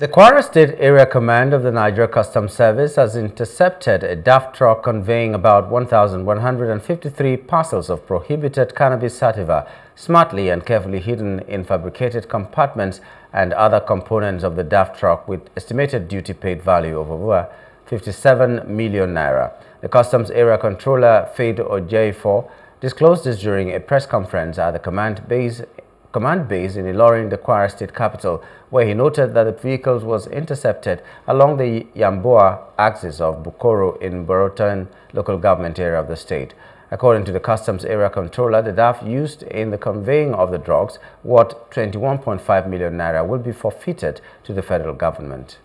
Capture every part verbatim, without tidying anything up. The Kwara State Area Command of the Nigeria Customs Service has intercepted a D A F truck conveying about one thousand one hundred fifty-three parcels of prohibited cannabis sativa, smartly and carefully hidden in fabricated compartments and other components of the D A F truck with estimated duty paid value of over fifty-seven million naira. The Customs Area Controller Faith Ojeifo disclosed this during a press conference at the command base command base in Ilorin, the Kwara State capital, where he noted that the vehicles was intercepted along the Yamboa axis of Bukoro in Baruten local government area of the state. According to the Customs Area Controller, the D A F used in the conveying of the drugs, worth twenty-one point five million naira, will be forfeited to the federal government.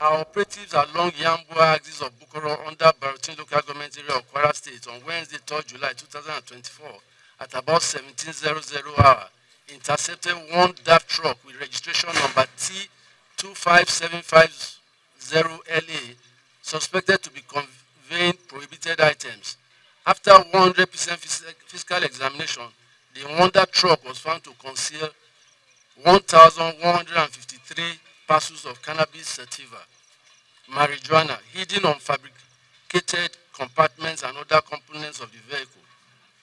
Our operatives along Yamboa axis of Bukoro under Baruten local government area of Kwara State on Wednesday, third July two thousand twenty-four, at about seventeen hundred hour, intercepted one D A F truck with registration number T two five seven five zero L A, suspected to be conveying prohibited items. After one hundred percent fiscal examination, the wonder truck was found to conceal one thousand one hundred fifty-three parcels of cannabis sativa, marijuana, hidden on fabricated compartments and other components of the vehicle.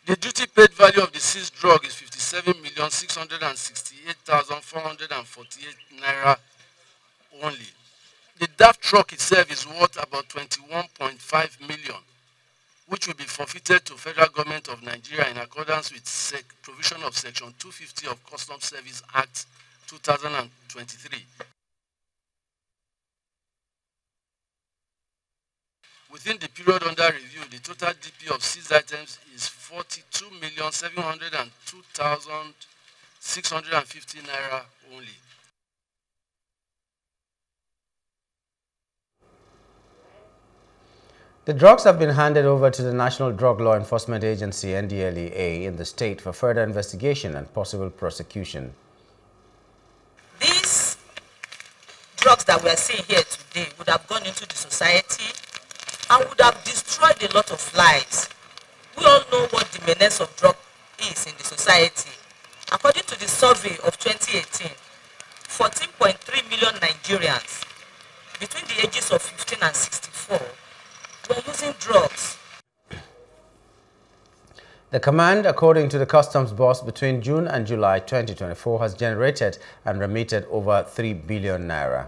The duty paid value of the seized drug is fifty-seven million six hundred sixty-eight thousand four hundred forty-eight naira only. The D A F truck itself is worth about twenty-one point five million, which will be forfeited to federal government of Nigeria in accordance with sec provision of section two fifty of Customs Service Act two thousand twenty-three. Within the period under review, the total D P of seized items is forty-two million seven hundred two thousand six hundred fifty naira only. The drugs have been handed over to the National Drug Law Enforcement Agency N D L E A in the state for further investigation and possible prosecution. These drugs that we are seeing here today would have gone into the society and would have destroyed a lot of lives. We all know what the menace of drug is in the society. According to the survey of twenty eighteen, fourteen point three million Nigerians between the ages of fifteen and sixty-four were using drugs. The command, according to the customs boss, between June and July twenty twenty-four has generated and remitted over three billion naira.